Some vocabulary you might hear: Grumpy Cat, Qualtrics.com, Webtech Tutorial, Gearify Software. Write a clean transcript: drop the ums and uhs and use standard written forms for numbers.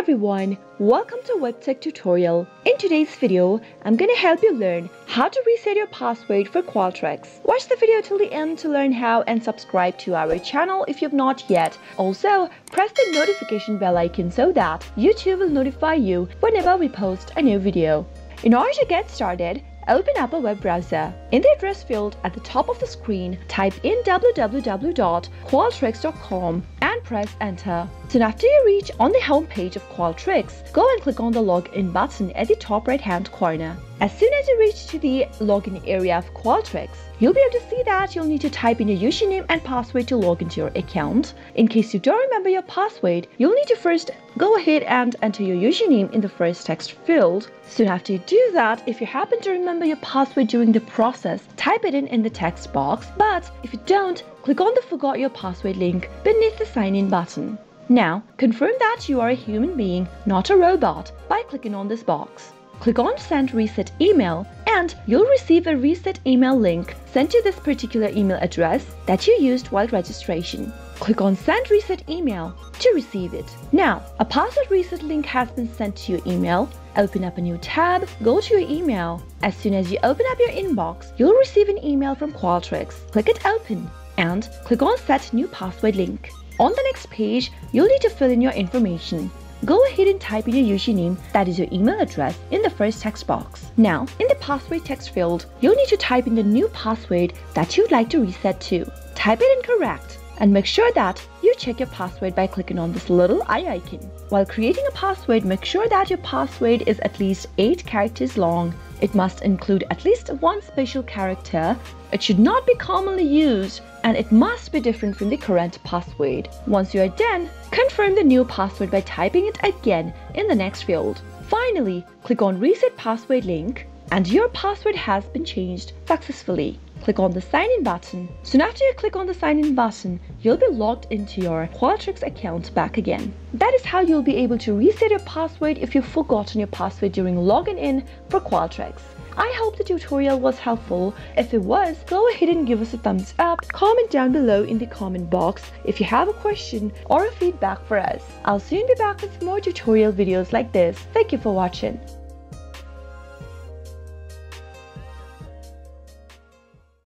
everyone, welcome to Webtech Tutorial. In today's video, I'm going to help you learn how to reset your password for Qualtrics. Watch the video till the end to learn how and subscribe to our channel if you've not yet. Also, press the notification bell icon so that YouTube will notify you whenever we post a new video. In order to get started, open up a web browser. In the address field at the top of the screen, type in www.qualtrics.com and press enter. Soon after you reach on the home page of Qualtrics, go and click on the login button at the top right hand corner. As soon as you reach to the login area of Qualtrics, you'll be able to see that you'll need to type in your username and password to log into your account. In case you don't remember your password, you'll need to first go ahead and enter your username in the first text field. Soon after you do that, if you happen to remember your password during the process, type it in the text box. But if you don't, click on the Forgot Your Password link beneath the Sign In button. Now, confirm that you are a human being, not a robot, by clicking on this box. Click on Send Reset Email and you'll receive a reset email link sent to this particular email address that you used while registration. Click on Send Reset Email to receive it. Now, a password reset link has been sent to your email. Open up a new tab, go to your email. As soon as you open up your inbox, you'll receive an email from Qualtrics. Click it open and click on Set New Password link. On the next page, you'll need to fill in your information. Go ahead and type in your username, that is your email address, in the first text box. Now, in the password text field, you'll need to type in the new password that you'd like to reset to. Type it in correct and make sure that you check your password by clicking on this little eye icon. While creating a password, make sure that your password is at least 8 characters long. It must include at least one special character. It should not be commonly used and it must be different from the current password. Once you are done, confirm the new password by typing it again in the next field. Finally, click on Reset Password link and your password has been changed successfully. Click on the Sign In button. Soon after you click on the Sign In button, you'll be logged into your Qualtrics account back again. That is how you'll be able to reset your password if you've forgotten your password during login in for Qualtrics. I hope the tutorial was helpful. If it was, go ahead and give us a thumbs up. Comment down below in the comment box if you have a question or a feedback for us. I'll soon be back with more tutorial videos like this. Thank you for watching.